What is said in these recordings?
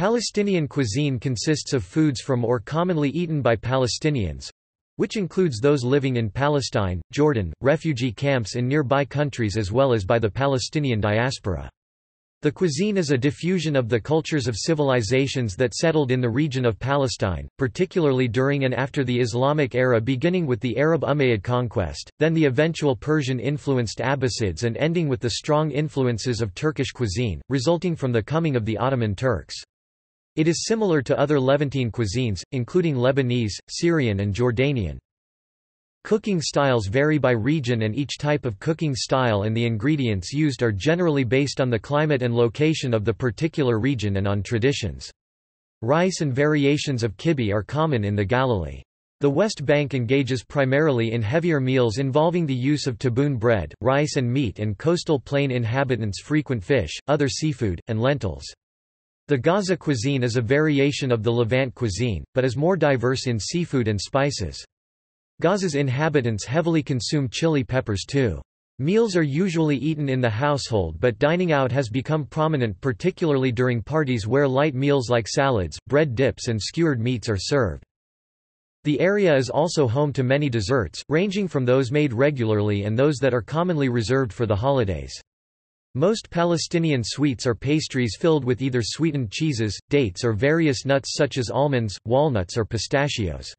Palestinian cuisine consists of foods from or commonly eaten by Palestinians, which includes those living in Palestine, Jordan, refugee camps in nearby countries as well as by the Palestinian diaspora. The cuisine is a diffusion of the cultures of civilizations that settled in the region of Palestine, particularly during and after the Islamic era, beginning with the Arab Umayyad conquest, then the eventual Persian-influenced Abbasids, and ending with the strong influences of Turkish cuisine, resulting from the coming of the Ottoman Turks. It is similar to other Levantine cuisines, including Lebanese, Syrian and Jordanian. Cooking styles vary by region, and each type of cooking style and the ingredients used are generally based on the climate and location of the particular region and on traditions. Rice and variations of kibbeh are common in the Galilee. The West Bank engages primarily in heavier meals involving the use of taboon bread, rice and meat, and coastal plain inhabitants frequent fish, other seafood, and lentils. The Gaza cuisine is a variation of the Levant cuisine, but is more diverse in seafood and spices. Gaza's inhabitants heavily consume chili peppers too. Meals are usually eaten in the household, but dining out has become prominent, particularly during parties where light meals like salads, bread dips and skewered meats are served. The area is also home to many desserts, ranging from those made regularly and those that are commonly reserved for the holidays. Most Palestinian sweets are pastries filled with either sweetened cheeses, dates or various nuts such as almonds, walnuts or pistachios.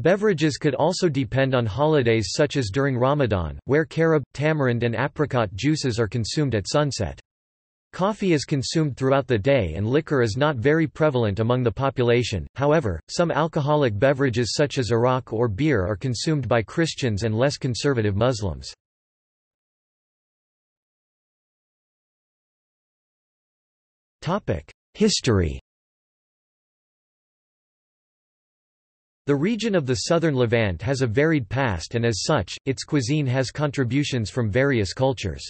Beverages could also depend on holidays such as during Ramadan, where carob, tamarind and apricot juices are consumed at sunset. Coffee is consumed throughout the day and liquor is not very prevalent among the population, however, some alcoholic beverages such as arak or beer are consumed by Christians and less conservative Muslims. History. The region of the southern Levant has a varied past, and as such, its cuisine has contributions from various cultures.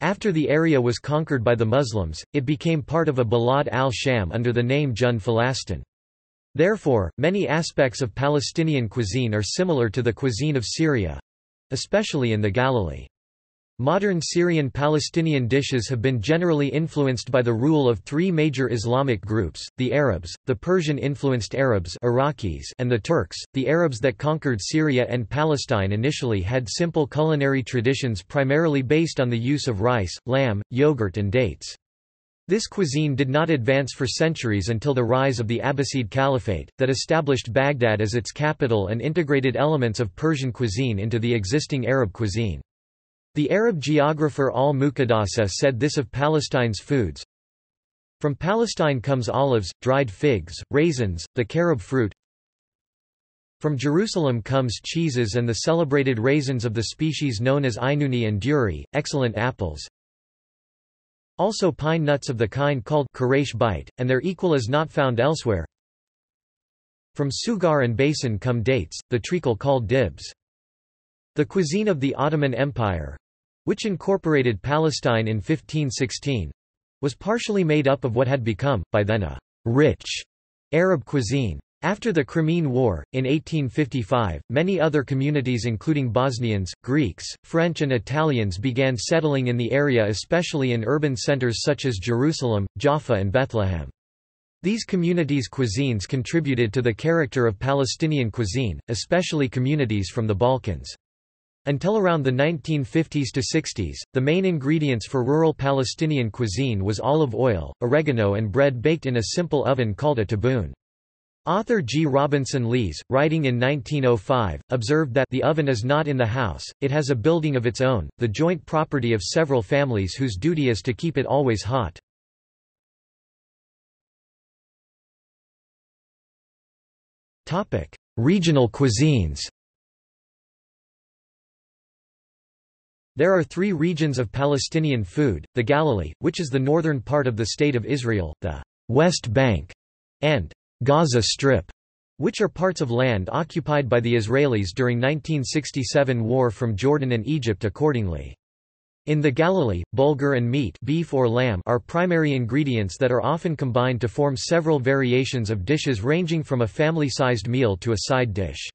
After the area was conquered by the Muslims, it became part of a Balad al-Sham under the name Jun Falastin. Therefore, many aspects of Palestinian cuisine are similar to the cuisine of Syria, especially in the Galilee. Modern Syrian-Palestinian dishes have been generally influenced by the rule of three major Islamic groups, the Arabs, the Persian-influenced Arabs Iraqis, and the Turks. The Arabs that conquered Syria and Palestine initially had simple culinary traditions primarily based on the use of rice, lamb, yogurt and dates. This cuisine did not advance for centuries until the rise of the Abbasid Caliphate, that established Baghdad as its capital and integrated elements of Persian cuisine into the existing Arab cuisine. The Arab geographer al-Muqaddasa said this of Palestine's foods: "From Palestine comes olives, dried figs, raisins, the carob fruit. From Jerusalem comes cheeses and the celebrated raisins of the species known as Ainuni and Duri, excellent apples. Also pine nuts of the kind called Quraysh bite, and their equal is not found elsewhere. From Sugar and Basin come dates, the treacle called dibs." The cuisine of the Ottoman Empire, which incorporated Palestine in 1516, was partially made up of what had become, by then, a rich Arab cuisine. After the Crimean War, in 1855, many other communities including Bosnians, Greeks, French and Italians began settling in the area, especially in urban centers such as Jerusalem, Jaffa and Bethlehem. These communities' cuisines contributed to the character of Palestinian cuisine, especially communities from the Balkans. Until around the 1950s to 60s, the main ingredients for rural Palestinian cuisine was olive oil, oregano and bread baked in a simple oven called a taboon. Author G. Robinson Lees, writing in 1905, observed that the oven is not in the house, it has a building of its own, the joint property of several families whose duty is to keep it always hot. Regional cuisines. There are three regions of Palestinian food: the Galilee, which is the northern part of the State of Israel, the West Bank, and Gaza Strip, which are parts of land occupied by the Israelis during 1967 war from Jordan and Egypt accordingly. In the Galilee, bulgur and meat, beef or lamb, are primary ingredients that are often combined to form several variations of dishes ranging from a family-sized meal to a side dish.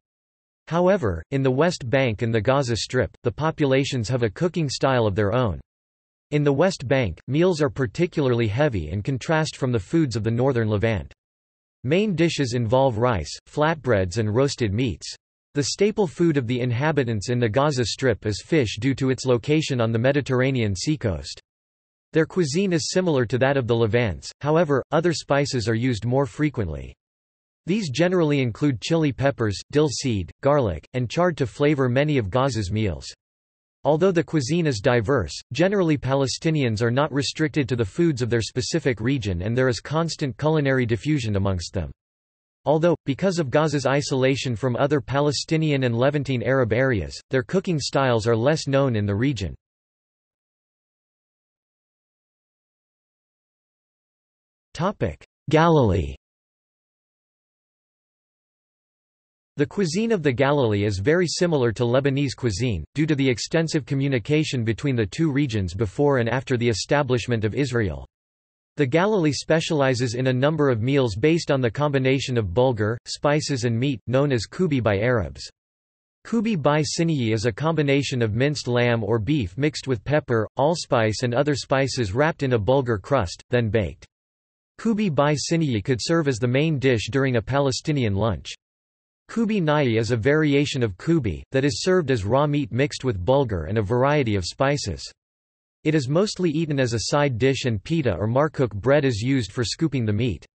However, in the West Bank and the Gaza Strip, the populations have a cooking style of their own. In the West Bank, meals are particularly heavy and contrast from the foods of the northern Levant. Main dishes involve rice, flatbreads and roasted meats. The staple food of the inhabitants in the Gaza Strip is fish due to its location on the Mediterranean seacoast. Their cuisine is similar to that of the Levant's, however, other spices are used more frequently. These generally include chili peppers, dill seed, garlic, and chard to flavor many of Gaza's meals. Although the cuisine is diverse, generally Palestinians are not restricted to the foods of their specific region and there is constant culinary diffusion amongst them. Although, because of Gaza's isolation from other Palestinian and Levantine Arab areas, their cooking styles are less known in the region. Galilee. The cuisine of the Galilee is very similar to Lebanese cuisine, due to the extensive communication between the two regions before and after the establishment of Israel. The Galilee specializes in a number of meals based on the combination of bulgur, spices and meat, known as kubbeh by Arabs. Kubbeh bi sini is a combination of minced lamb or beef mixed with pepper, allspice and other spices wrapped in a bulgur crust, then baked. Kubbeh bi sini could serve as the main dish during a Palestinian lunch. Kubbeh na'i is a variation of kubbeh, that is served as raw meat mixed with bulgur and a variety of spices. It is mostly eaten as a side dish and pita or markook bread is used for scooping the meat.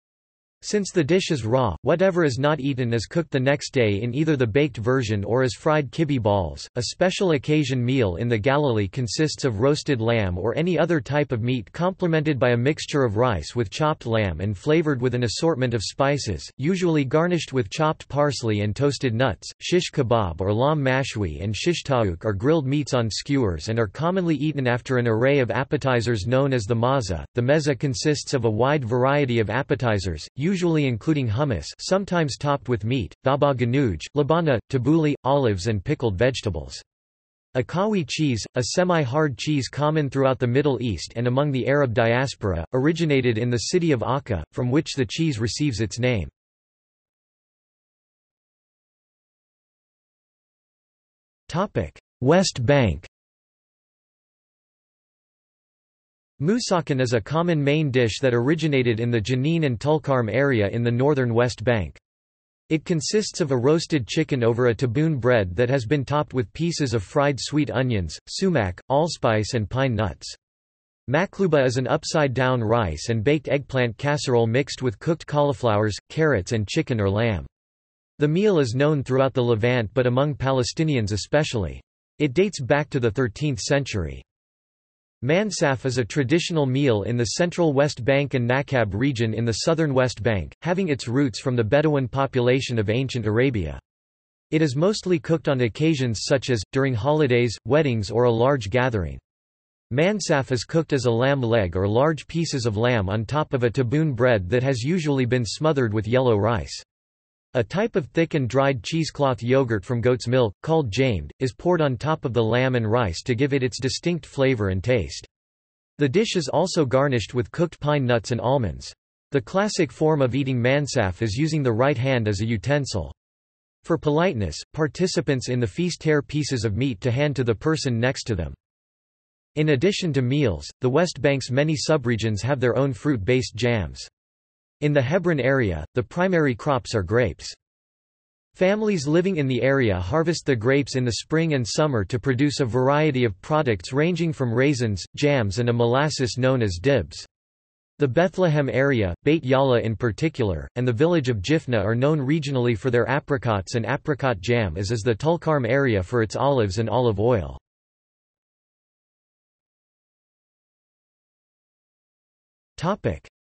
Since the dish is raw, whatever is not eaten is cooked the next day in either the baked version or as fried kibbeh balls. A special occasion meal in the Galilee consists of roasted lamb or any other type of meat complemented by a mixture of rice with chopped lamb and flavored with an assortment of spices, usually garnished with chopped parsley and toasted nuts. Shish kebab or lamb mashwi and shish taouk are grilled meats on skewers and are commonly eaten after an array of appetizers known as the mezze. The mezze consists of a wide variety of appetizers, usually including hummus, sometimes topped with meat, baba ganoush, labana, tabbouleh, olives and pickled vegetables. Akkawi cheese, a semi-hard cheese common throughout the Middle East and among the Arab diaspora, originated in the city of Akka, from which the cheese receives its name. West Bank. Musakhan is a common main dish that originated in the Jenin and Tulkarm area in the northern West Bank. It consists of a roasted chicken over a taboon bread that has been topped with pieces of fried sweet onions, sumac, allspice and pine nuts. Maqluba is an upside-down rice and baked eggplant casserole mixed with cooked cauliflowers, carrots and chicken or lamb. The meal is known throughout the Levant but among Palestinians especially. It dates back to the 13th century. Mansaf is a traditional meal in the central West Bank and Nakab region in the southern West Bank, having its roots from the Bedouin population of ancient Arabia. It is mostly cooked on occasions such as, during holidays, weddings or a large gathering. Mansaf is cooked as a lamb leg or large pieces of lamb on top of a taboon bread that has usually been smothered with yellow rice. A type of thick and dried cheesecloth yogurt from goat's milk, called jamed, is poured on top of the lamb and rice to give it its distinct flavor and taste. The dish is also garnished with cooked pine nuts and almonds. The classic form of eating mansaf is using the right hand as a utensil. For politeness, participants in the feast tear pieces of meat to hand to the person next to them. In addition to meals, the West Bank's many subregions have their own fruit-based jams. In the Hebron area, the primary crops are grapes. Families living in the area harvest the grapes in the spring and summer to produce a variety of products ranging from raisins, jams and a molasses known as dibs. The Bethlehem area, Beit Yala in particular, and the village of Jifna are known regionally for their apricots and apricot jam, as is the Tulkarm area for its olives and olive oil.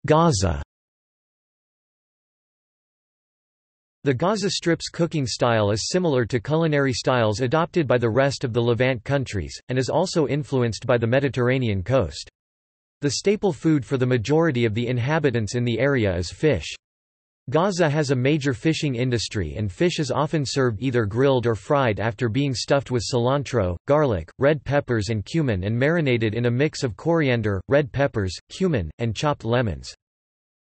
Gaza. The Gaza Strip's cooking style is similar to culinary styles adopted by the rest of the Levant countries, and is also influenced by the Mediterranean coast. The staple food for the majority of the inhabitants in the area is fish. Gaza has a major fishing industry and fish is often served either grilled or fried after being stuffed with cilantro, garlic, red peppers and cumin and marinated in a mix of coriander, red peppers, cumin, and chopped lemons.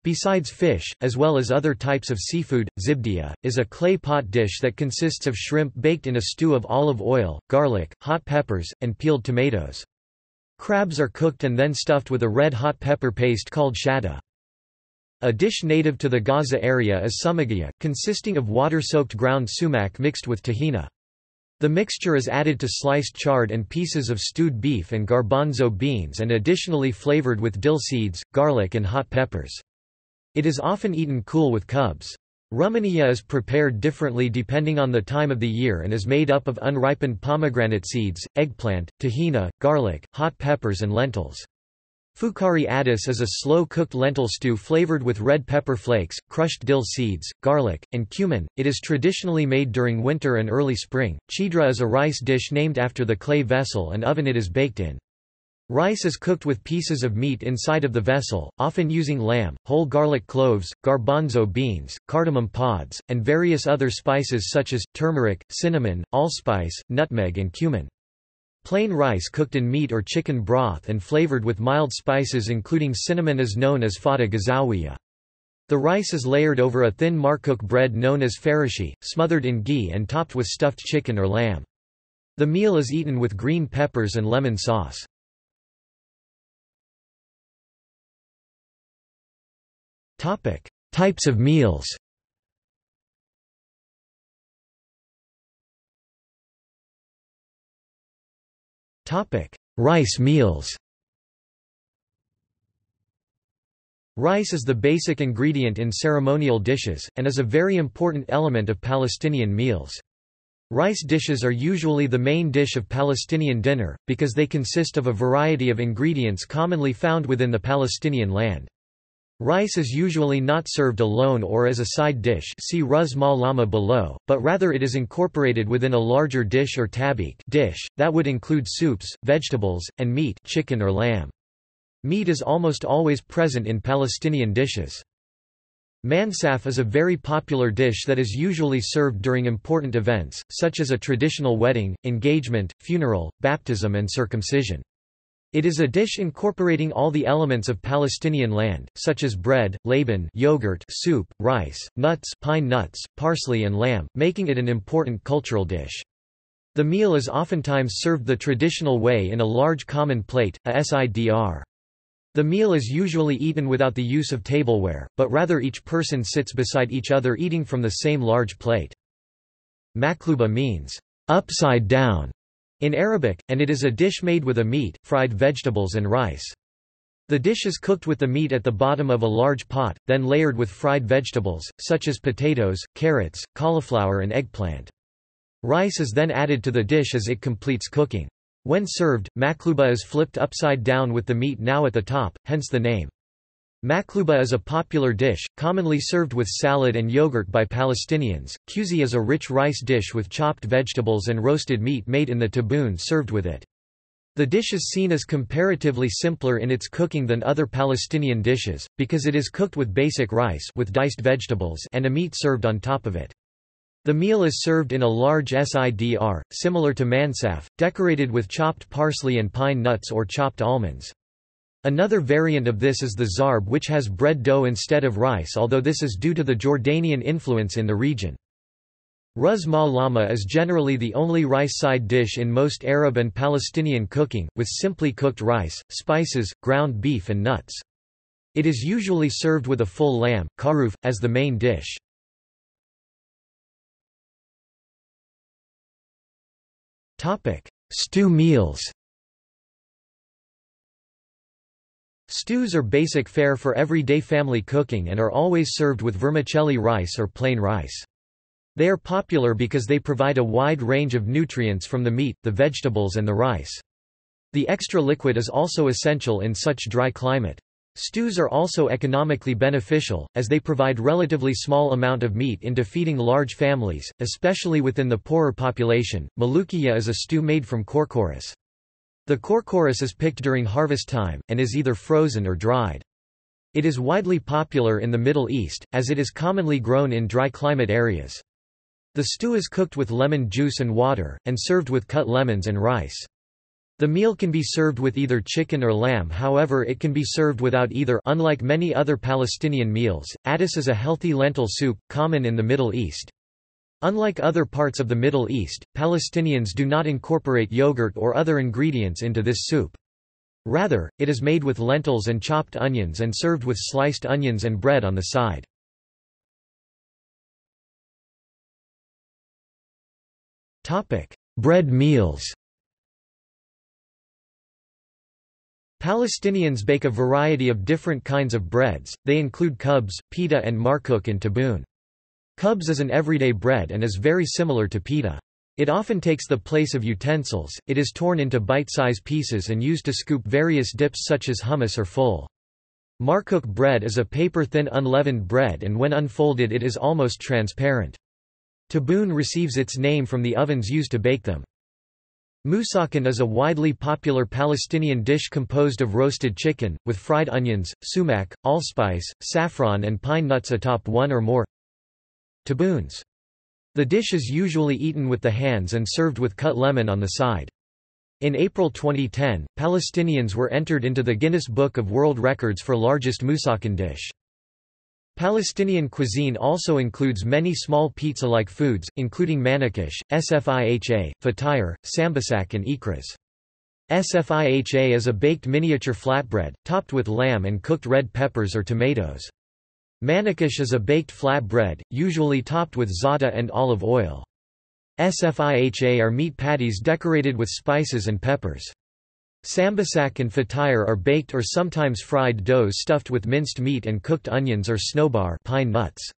Besides fish, as well as other types of seafood, zibdiya is a clay pot dish that consists of shrimp baked in a stew of olive oil, garlic, hot peppers, and peeled tomatoes. Crabs are cooked and then stuffed with a red-hot pepper paste called shatta. A dish native to the Gaza area is sumagiyya, consisting of water-soaked ground sumac mixed with tahina. The mixture is added to sliced chard and pieces of stewed beef and garbanzo beans and additionally flavored with dill seeds, garlic and hot peppers. It is often eaten cool with khubz. Rumaniya is prepared differently depending on the time of the year and is made up of unripened pomegranate seeds, eggplant, tahina, garlic, hot peppers and lentils. Fukari addis is a slow-cooked lentil stew flavored with red pepper flakes, crushed dill seeds, garlic, and cumin. It is traditionally made during winter and early spring. Chidra is a rice dish named after the clay vessel and oven it is baked in. Rice is cooked with pieces of meat inside of the vessel, often using lamb, whole garlic cloves, garbanzo beans, cardamom pods, and various other spices such as turmeric, cinnamon, allspice, nutmeg and cumin. Plain rice cooked in meat or chicken broth and flavored with mild spices including cinnamon is known as fata gazawiya. The rice is layered over a thin markook bread known as farashi, smothered in ghee and topped with stuffed chicken or lamb. The meal is eaten with green peppers and lemon sauce. Types of meals. Rice meals. Rice is the basic ingredient in ceremonial dishes, and is a very important element of Palestinian meals. Rice dishes are usually the main dish of Palestinian dinner, because they consist of a variety of ingredients commonly found within the Palestinian land. Rice is usually not served alone or as a side dish, see Ruz Ma Lama below, but rather it is incorporated within a larger dish or tabbouleh dish that would include soups, vegetables, and meat, chicken or lamb. Meat is almost always present in Palestinian dishes. Mansaf is a very popular dish that is usually served during important events, such as a traditional wedding, engagement, funeral, baptism and circumcision. It is a dish incorporating all the elements of Palestinian land, such as bread, laban, yogurt, soup, rice, nuts, pine nuts, parsley and lamb, making it an important cultural dish. The meal is oftentimes served the traditional way in a large common plate, a sidr. The meal is usually eaten without the use of tableware, but rather each person sits beside each other eating from the same large plate. Maqluba means, upside down, in Arabic, and it is a dish made with a meat, fried vegetables and rice. The dish is cooked with the meat at the bottom of a large pot, then layered with fried vegetables, such as potatoes, carrots, cauliflower and eggplant. Rice is then added to the dish as it completes cooking. When served, maqluba is flipped upside down with the meat now at the top, hence the name. Maqluba is a popular dish, commonly served with salad and yogurt by Palestinians. Khubz is a rich rice dish with chopped vegetables and roasted meat made in the taboon served with it. The dish is seen as comparatively simpler in its cooking than other Palestinian dishes, because it is cooked with basic rice with diced vegetables and a meat served on top of it. The meal is served in a large sidr, similar to mansaf, decorated with chopped parsley and pine nuts or chopped almonds. Another variant of this is the zarb, which has bread dough instead of rice, although this is due to the Jordanian influence in the region. Ruz Ma Lama is generally the only rice side dish in most Arab and Palestinian cooking, with simply cooked rice, spices, ground beef and nuts. It is usually served with a full lamb, karuf, as the main dish. Stew meals. Stews are basic fare for everyday family cooking and are always served with vermicelli rice or plain rice. They are popular because they provide a wide range of nutrients from the meat, the vegetables and the rice. The extra liquid is also essential in such dry climate. Stews are also economically beneficial, as they provide relatively small amount of meat into feeding large families, especially within the poorer population. Malukiya is a stew made from corchorus. The corchorus is picked during harvest time, and is either frozen or dried. It is widely popular in the Middle East, as it is commonly grown in dry climate areas. The stew is cooked with lemon juice and water, and served with cut lemons and rice. The meal can be served with either chicken or lamb, however it can be served without either, unlike many other Palestinian meals. Addis is a healthy lentil soup, common in the Middle East. Unlike other parts of the Middle East, Palestinians do not incorporate yogurt or other ingredients into this soup. Rather, it is made with lentils and chopped onions and served with sliced onions and bread on the side. Bread meals. Palestinians bake a variety of different kinds of breads, they include khubz, pita and markook and taboon. Khubz is an everyday bread and is very similar to pita. It often takes the place of utensils, it is torn into bite-sized pieces and used to scoop various dips such as hummus or ful. Markook bread is a paper-thin unleavened bread and when unfolded it is almost transparent. Taboon receives its name from the ovens used to bake them. Musakhan is a widely popular Palestinian dish composed of roasted chicken, with fried onions, sumac, allspice, saffron and pine nuts atop one or more taboons. The dish is usually eaten with the hands and served with cut lemon on the side. In April 2010, Palestinians were entered into the Guinness Book of World Records for largest Musakhan dish. Palestinian cuisine also includes many small pizza-like foods, including manakish, sfiha, fatayer, sambasak and ikras. Sfiha is a baked miniature flatbread, topped with lamb and cooked red peppers or tomatoes. Manakish is a baked flatbread, usually topped with za'atar and olive oil. Sfiha are meat patties decorated with spices and peppers. Sambasak and fatayer are baked or sometimes fried doughs stuffed with minced meat and cooked onions or snowbar pine nuts.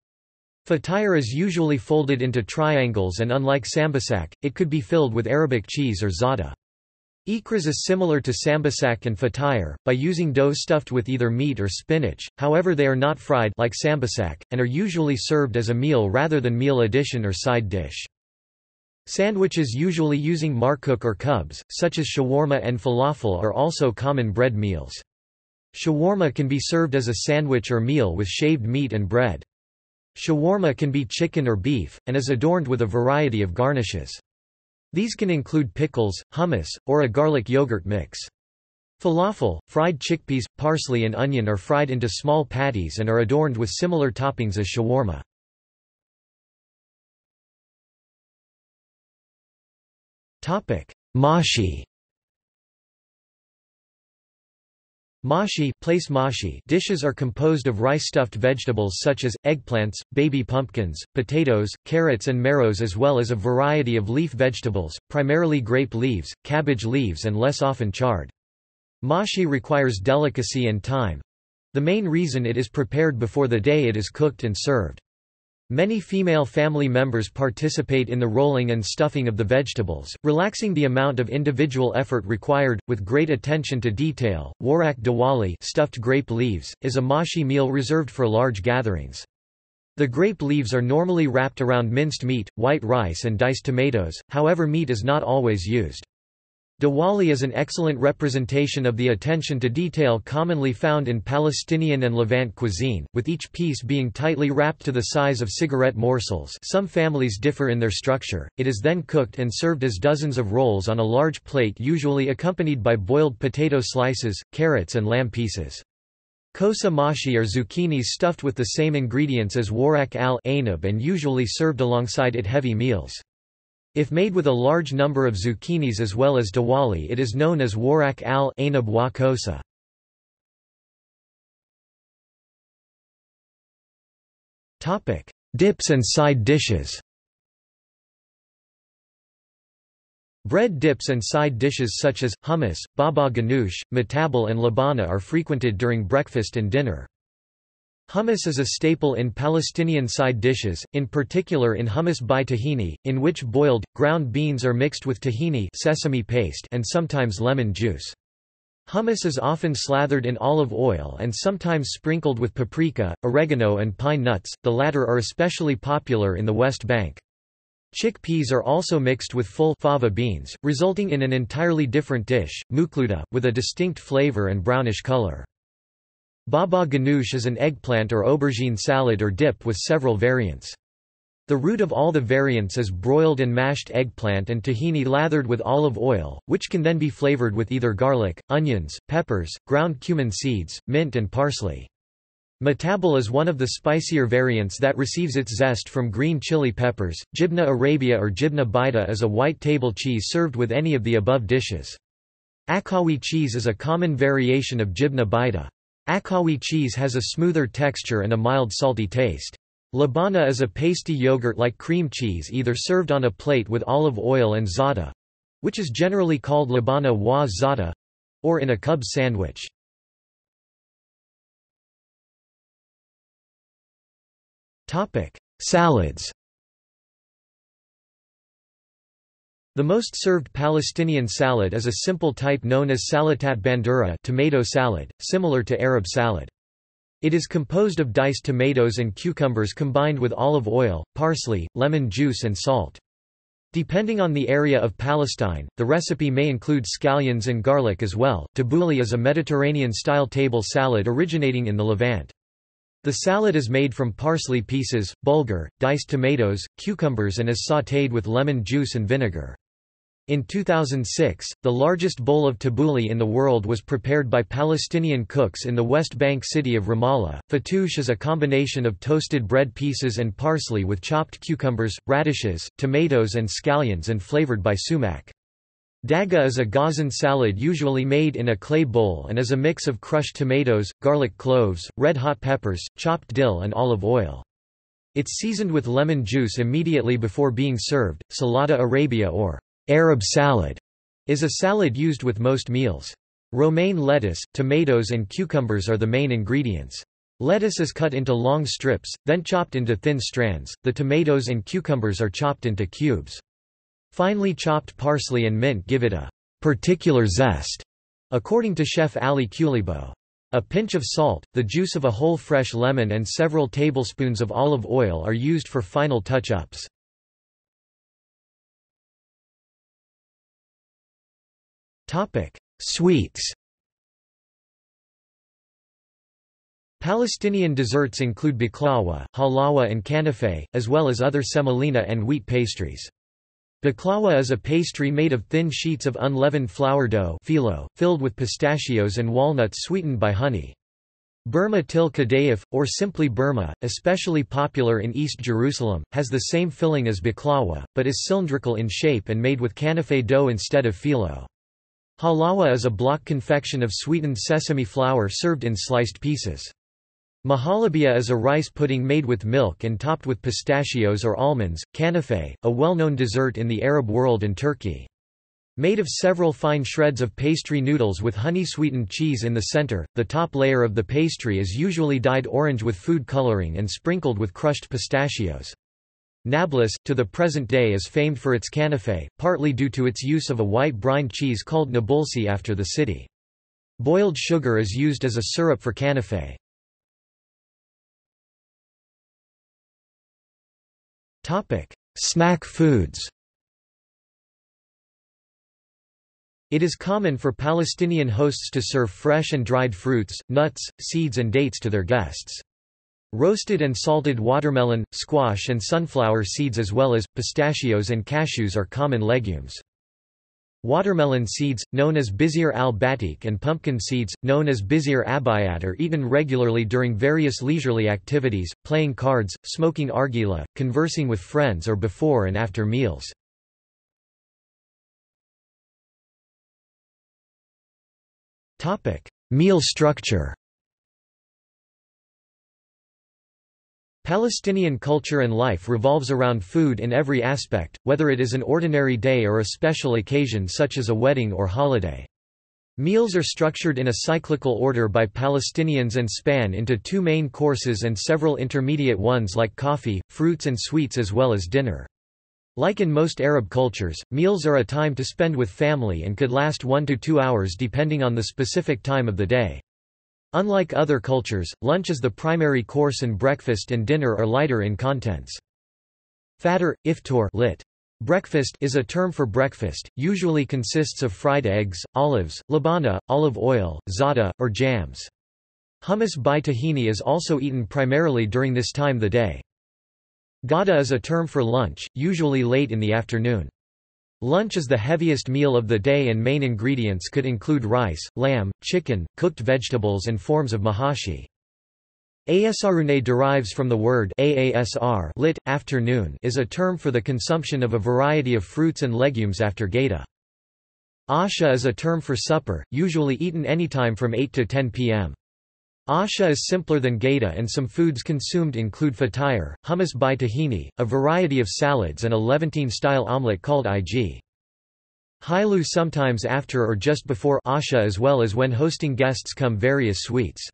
Fatayer is usually folded into triangles and unlike sambasak, it could be filled with Arabic cheese or za'atar. Ikras is similar to sambasak and fatayer, by using dough stuffed with either meat or spinach, however they are not fried like sambasak, and are usually served as a meal rather than meal addition or side dish. Sandwiches usually using markook or khubz, such as shawarma and falafel are also common bread meals. Shawarma can be served as a sandwich or meal with shaved meat and bread. Shawarma can be chicken or beef, and is adorned with a variety of garnishes. These can include pickles, hummus, or a garlic yogurt mix. Falafel, fried chickpeas, parsley and onion are fried into small patties and are adorned with similar toppings as shawarma. Mahshi. Mahshi dishes are composed of rice-stuffed vegetables such as, eggplants, baby pumpkins, potatoes, carrots and marrows as well as a variety of leaf vegetables, primarily grape leaves, cabbage leaves and less often charred. Mahshi requires delicacy and time. The main reason it is prepared before the day it is cooked and served. Many female family members participate in the rolling and stuffing of the vegetables, relaxing the amount of individual effort required, with great attention to detail. Warak Diwali stuffed grape leaves, is a mahshi meal reserved for large gatherings. The grape leaves are normally wrapped around minced meat, white rice and diced tomatoes, however meat is not always used. Diwali is an excellent representation of the attention to detail commonly found in Palestinian and Levant cuisine, with each piece being tightly wrapped to the size of cigarette morsels. Some families differ in their structure. It is then cooked and served as dozens of rolls on a large plate, usually accompanied by boiled potato slices, carrots and lamb pieces. Kosa mahshi are zucchinis stuffed with the same ingredients as warak al-anab and usually served alongside it heavy meals. If made with a large number of zucchinis as well as Diwali, it is known as warak al-anab wa kosa. Topic: Dips and side dishes. Bread dips and side dishes such as hummus, baba ganoush, matabel and labana are frequented during breakfast and dinner. Hummus is a staple in Palestinian side dishes, in particular in hummus bi tahini, in which boiled, ground beans are mixed with tahini sesame paste and sometimes lemon juice. Hummus is often slathered in olive oil and sometimes sprinkled with paprika, oregano and pine nuts, the latter are especially popular in the West Bank. Chickpeas are also mixed with full fava beans, resulting in an entirely different dish, Maqluba, with a distinct flavor and brownish color. Baba ganoush is an eggplant or aubergine salad or dip with several variants. The root of all the variants is broiled and mashed eggplant and tahini lathered with olive oil, which can then be flavored with either garlic, onions, peppers, ground cumin seeds, mint and parsley. Matabel is one of the spicier variants that receives its zest from green chili peppers. Jibna Arabia or jibna bita is a white table cheese served with any of the above dishes. Akkawi cheese is a common variation of jibna bita. Akkawi cheese has a smoother texture and a mild salty taste. Labana is a pasty yogurt-like cream cheese either served on a plate with olive oil and za'atar, which is generally called labana wa za'atar, or in a khubz sandwich. Salads. The most served Palestinian salad is a simple type known as salatat bandura, tomato salad, similar to Arab salad. It is composed of diced tomatoes and cucumbers combined with olive oil, parsley, lemon juice and salt. Depending on the area of Palestine, the recipe may include scallions and garlic as well. Tabbouleh is a Mediterranean-style table salad originating in the Levant. The salad is made from parsley pieces, bulgur, diced tomatoes, cucumbers and is sautéed with lemon juice and vinegar. In 2006, the largest bowl of tabbouleh in the world was prepared by Palestinian cooks in the West Bank city of Ramallah. Fattoush is a combination of toasted bread pieces and parsley with chopped cucumbers, radishes, tomatoes and scallions and flavored by sumac. Daga is a Ghazan salad usually made in a clay bowl and is a mix of crushed tomatoes, garlic cloves, red-hot peppers, chopped dill and olive oil. It's seasoned with lemon juice immediately before being served. Salada Arabia or Arab salad is a salad used with most meals. Romaine lettuce, tomatoes and cucumbers are the main ingredients. Lettuce is cut into long strips, then chopped into thin strands. The tomatoes and cucumbers are chopped into cubes. Finely chopped parsley and mint give it a particular zest, according to chef Ali Kulibo. A pinch of salt, the juice of a whole fresh lemon and several tablespoons of olive oil are used for final touch-ups. Sweets. Palestinian desserts include baklawa, halawa and kanafeh, as well as other semolina and wheat pastries. Baklawa is a pastry made of thin sheets of unleavened flour dough filled with pistachios and walnuts sweetened by honey. Burma til kadayif, or simply Burma, especially popular in East Jerusalem, has the same filling as baklawa, but is cylindrical in shape and made with kanafeh dough instead of phyllo. Halawa is a block confection of sweetened sesame flour served in sliced pieces. Mahalabiya is a rice pudding made with milk and topped with pistachios or almonds. Kanafeh, a well-known dessert in the Arab world and Turkey. Made of several fine shreds of pastry noodles with honey-sweetened cheese in the center, the top layer of the pastry is usually dyed orange with food coloring and sprinkled with crushed pistachios. Nablus, to the present day, is famed for its kanafeh, partly due to its use of a white brine cheese called nabulsi after the city. Boiled sugar is used as a syrup for kanafeh. Snack foods. It is common for Palestinian hosts to serve fresh and dried fruits, nuts, seeds and dates to their guests. Roasted and salted watermelon, squash and sunflower seeds as well as pistachios and cashews are common legumes. Watermelon seeds, known as bizir al-batik, and pumpkin seeds, known as bizir abayat, are eaten regularly during various leisurely activities, playing cards, smoking argila, conversing with friends or before and after meals. Meal structure. Palestinian culture and life revolves around food in every aspect, whether it is an ordinary day or a special occasion such as a wedding or holiday. Meals are structured in a cyclical order by Palestinians and span into two main courses and several intermediate ones like coffee, fruits and sweets as well as dinner. Like in most Arab cultures, meals are a time to spend with family and could last 1 to 2 hours depending on the specific time of the day. Unlike other cultures, lunch is the primary course and breakfast and dinner are lighter in contents. Fatayer, iftar, lit. Breakfast, is a term for breakfast, usually consists of fried eggs, olives, labana, olive oil, za'atar, or jams. Hummus bi tahini is also eaten primarily during this time of the day. Ghada is a term for lunch, usually late in the afternoon. Lunch is the heaviest meal of the day and main ingredients could include rice, lamb, chicken, cooked vegetables and forms of Mahshi. Asarune derives from the word aasr lit, afternoon, is a term for the consumption of a variety of fruits and legumes after ghada. Asha is a term for supper, usually eaten anytime from 8 to 10 p.m. Asha is simpler than gaita, and some foods consumed include fatayer, hummus bi tahini, a variety of salads, and a Levantine-style omelette called ig. Hailu, sometimes after or just before Asha, as well as when hosting guests come various sweets.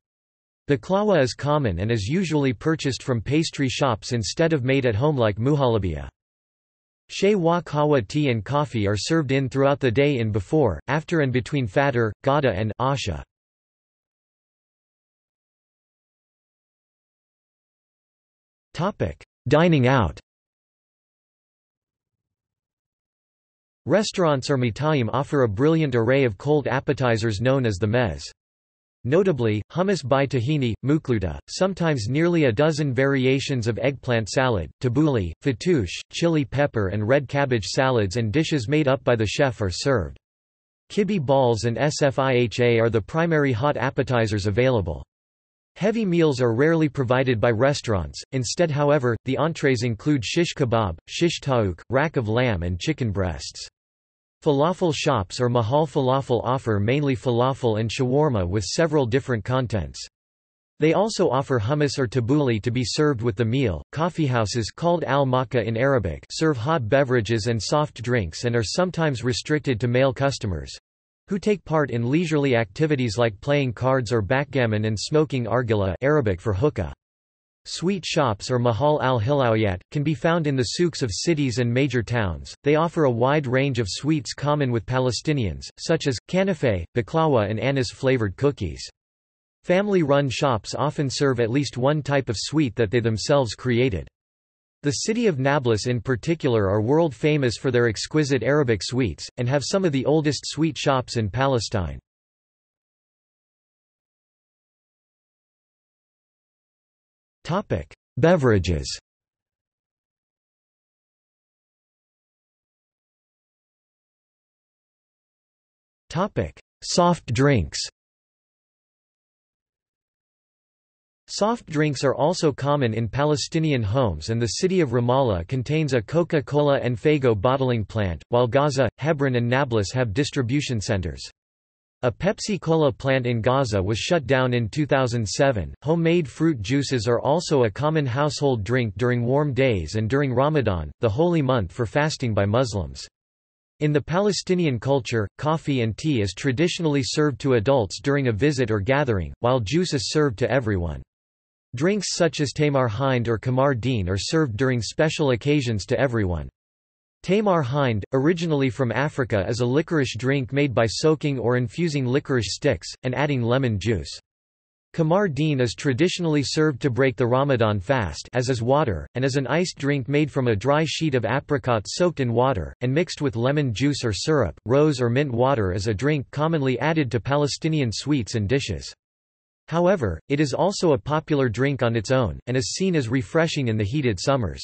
Baklawa is common and is usually purchased from pastry shops instead of made at home like muhalabiyah. Shay-wa kawa tea and coffee are served in throughout the day in before, after and between Fatar, Ghada and Asha. Dining out. Restaurants or mitayim offer a brilliant array of cold appetizers known as the mezze. Notably, hummus bi tahini, maqluba, sometimes nearly a dozen variations of eggplant salad, tabbouleh, fattoush, chili pepper and red cabbage salads and dishes made up by the chef are served. Kibbeh balls and sfiha are the primary hot appetizers available. Heavy meals are rarely provided by restaurants, instead however, the entrees include shish kebab, shish taouk, rack of lamb and chicken breasts. Falafel shops or mahal falafel offer mainly falafel and shawarma with several different contents. They also offer hummus or tabbouleh to be served with the meal. Coffeehouses called al-makkah in Arabic serve hot beverages and soft drinks and are sometimes restricted to male customers, who take part in leisurely activities like playing cards or backgammon and smoking argila, Arabic for hookah. Sweet shops or mahal al-hilawiyat can be found in the souks of cities and major towns. They offer a wide range of sweets common with Palestinians, such as kanafeh, baklawa and anise-flavored cookies. Family-run shops often serve at least one type of sweet that they themselves created. The city of Nablus in particular are world famous for their exquisite Arabic sweets, and have some of the oldest sweet shops in Palestine. Beverages. Soft drinks. Soft drinks are also common in Palestinian homes, and the city of Ramallah contains a Coca-Cola and Fago bottling plant, while Gaza, Hebron and Nablus have distribution centers. A Pepsi-Cola plant in Gaza was shut down in 2007. Homemade fruit juices are also a common household drink during warm days and during Ramadan, the holy month for fasting by Muslims. In the Palestinian culture, coffee and tea is traditionally served to adults during a visit or gathering, while juice is served to everyone. Drinks such as tamar hind or kamar din are served during special occasions to everyone. Tamar hind, originally from Africa, is a licorice drink made by soaking or infusing licorice sticks, and adding lemon juice. Kamar din is traditionally served to break the Ramadan fast, as is water, and is an iced drink made from a dry sheet of apricots soaked in water, and mixed with lemon juice or syrup. Rose or mint water is a drink commonly added to Palestinian sweets and dishes. However, it is also a popular drink on its own, and is seen as refreshing in the heated summers.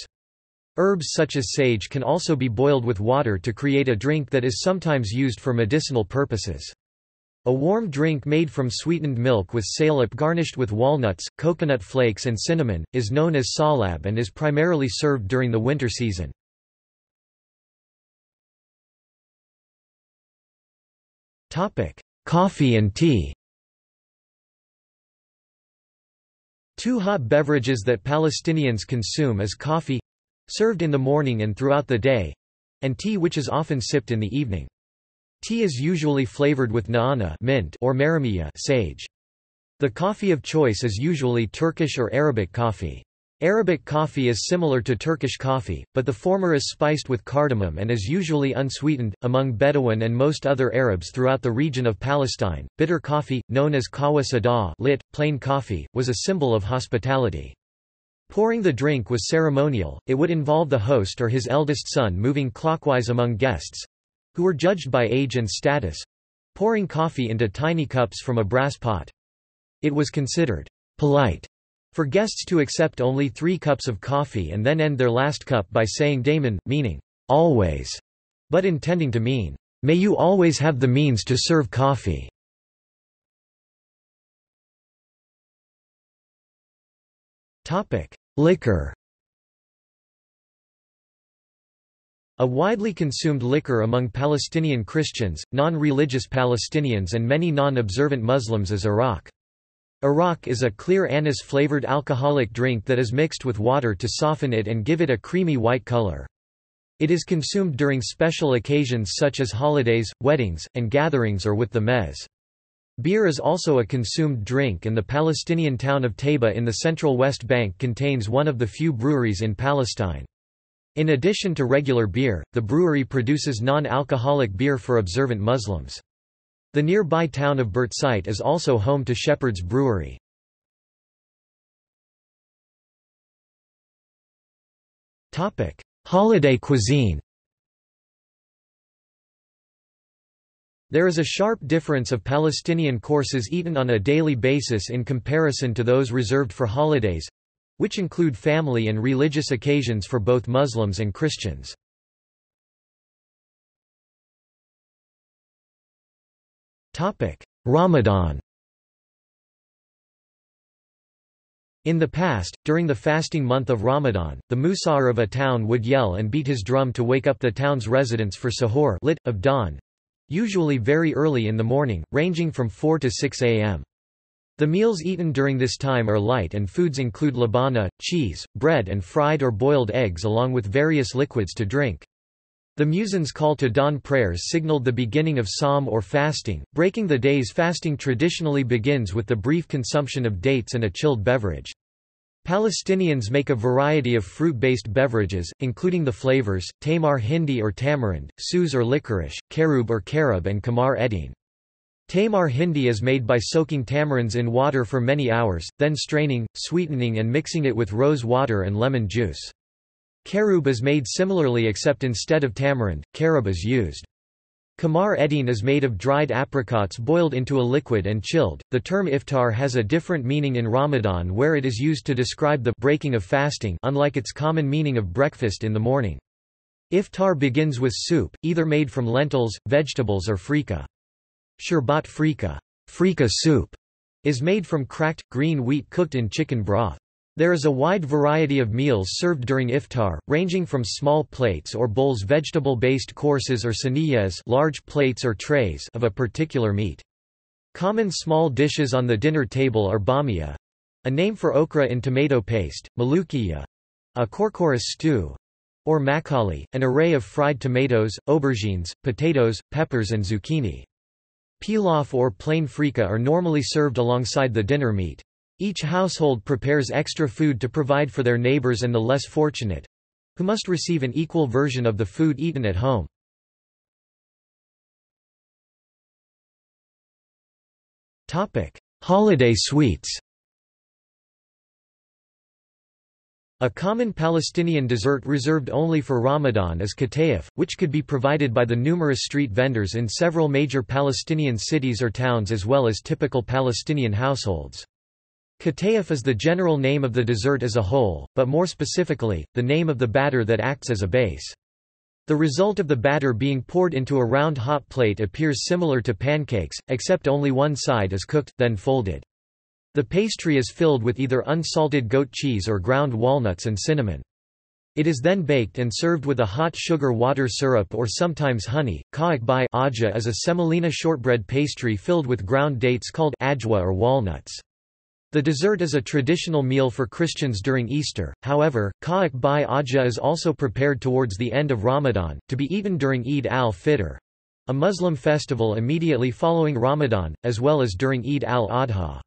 Herbs such as sage can also be boiled with water to create a drink that is sometimes used for medicinal purposes. A warm drink made from sweetened milk with salep garnished with walnuts, coconut flakes and cinnamon, is known as salab and is primarily served during the winter season. Coffee and tea. Two hot beverages that Palestinians consume is coffee, served in the morning and throughout the day, and tea, which is often sipped in the evening. Tea is usually flavored with na'ana mint or maramiya sage. The coffee of choice is usually Turkish or Arabic coffee. Arabic coffee is similar to Turkish coffee, but the former is spiced with cardamom and is usually unsweetened. Among Bedouin and most other Arabs throughout the region of Palestine, bitter coffee, known as kawa sada, lit, plain coffee, was a symbol of hospitality. Pouring the drink was ceremonial. It would involve the host or his eldest son moving clockwise among guests, who were judged by age and status, pouring coffee into tiny cups from a brass pot. It was considered polite for guests to accept only 3 cups of coffee and then end their last cup by saying daimon, meaning always, but intending to mean, may you always have the means to serve coffee. Liquor. A widely consumed liquor among Palestinian Christians, non-religious Palestinians and many non-observant Muslims is arak. Arak is a clear anise-flavored alcoholic drink that is mixed with water to soften it and give it a creamy white color. It is consumed during special occasions such as holidays, weddings, and gatherings or with the mezze. Beer is also a consumed drink and the Palestinian town of Taiba in the central West Bank contains one of the few breweries in Palestine. In addition to regular beer, the brewery produces non-alcoholic beer for observant Muslims. The nearby town of Burtsait is also home to Shepherd's Brewery. Holiday cuisine. There is a sharp difference of Palestinian courses eaten on a daily basis in comparison to those reserved for holidays—which include family and religious occasions for both Muslims and Christians. Ramadan. In the past, during the fasting month of Ramadan, the musafir of a town would yell and beat his drum to wake up the town's residents for sahur lit, of dawn, usually very early in the morning, ranging from 4 to 6 a.m. The meals eaten during this time are light and foods include labana, cheese, bread and fried or boiled eggs along with various liquids to drink. The muezzin's call to dawn prayers signaled the beginning of psalm or fasting. Breaking the day's fasting traditionally begins with the brief consumption of dates and a chilled beverage. Palestinians make a variety of fruit-based beverages, including the flavors, tamar hindi or tamarind, suz or licorice, karub or carob and kamar edeen. Tamar hindi is made by soaking tamarinds in water for many hours, then straining, sweetening and mixing it with rose water and lemon juice. Karub is made similarly except instead of tamarind, carob is used. Kamar edeen is made of dried apricots boiled into a liquid and chilled. The term iftar has a different meaning in Ramadan where it is used to describe the breaking of fasting unlike its common meaning of breakfast in the morning. Iftar begins with soup, either made from lentils, vegetables or frika. Sherbat frika, frika soup, is made from cracked, green wheat cooked in chicken broth. There is a wide variety of meals served during iftar, ranging from small plates or bowls, vegetable-based courses or saniyas, large plates or trays of a particular meat. Common small dishes on the dinner table are bamia, a name for okra in tomato paste, malukiya, a corchorus stew, or makali, an array of fried tomatoes, aubergines, potatoes, peppers and zucchini. Pilaf or plain frika are normally served alongside the dinner meat. Each household prepares extra food to provide for their neighbors and the less fortunate, who must receive an equal version of the food eaten at home. Holiday sweets. A common Palestinian dessert reserved only for Ramadan is kataif, which could be provided by the numerous street vendors in several major Palestinian cities or towns as well as typical Palestinian households. Kataif is the general name of the dessert as a whole, but more specifically, the name of the batter that acts as a base. The result of the batter being poured into a round hot plate appears similar to pancakes, except only one side is cooked, then folded. The pastry is filled with either unsalted goat cheese or ground walnuts and cinnamon. It is then baked and served with a hot sugar water syrup or sometimes honey. Ka'akbai ajwa is a semolina shortbread pastry filled with ground dates called ajwa or walnuts. The dessert is a traditional meal for Christians during Easter, however, ka'akbai ajwa is also prepared towards the end of Ramadan, to be eaten during Eid al-Fitr, a Muslim festival immediately following Ramadan, as well as during Eid al-Adha.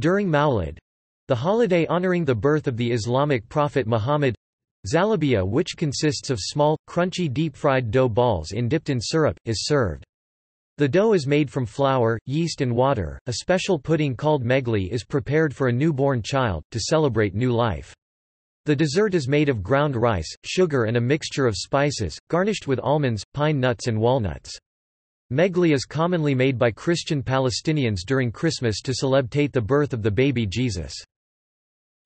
During Mawlid, the holiday honoring the birth of the Islamic prophet Muhammad, zalabiya, which consists of small, crunchy deep-fried dough balls dipped in syrup, is served. The dough is made from flour, yeast and water. A special pudding called megli is prepared for a newborn child, to celebrate new life. The dessert is made of ground rice, sugar and a mixture of spices, garnished with almonds, pine nuts and walnuts. Megli is commonly made by Christian Palestinians during Christmas to celebrate the birth of the baby Jesus.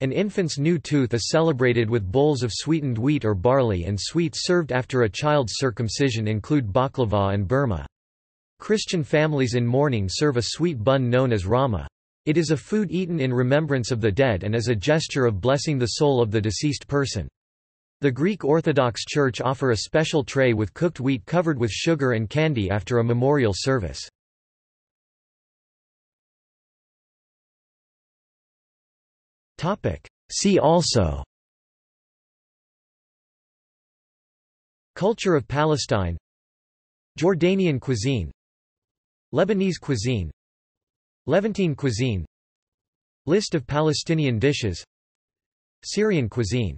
An infant's new tooth is celebrated with bowls of sweetened wheat or barley, and sweets served after a child's circumcision include baklava and Burma. Christian families in mourning serve a sweet bun known as rama. It is a food eaten in remembrance of the dead and as a gesture of blessing the soul of the deceased person. The Greek Orthodox Church offer a special tray with cooked wheat covered with sugar and candy after a memorial service. See also: Culture of Palestine, Jordanian cuisine, Lebanese cuisine, Levantine cuisine, List of Palestinian dishes, Syrian cuisine.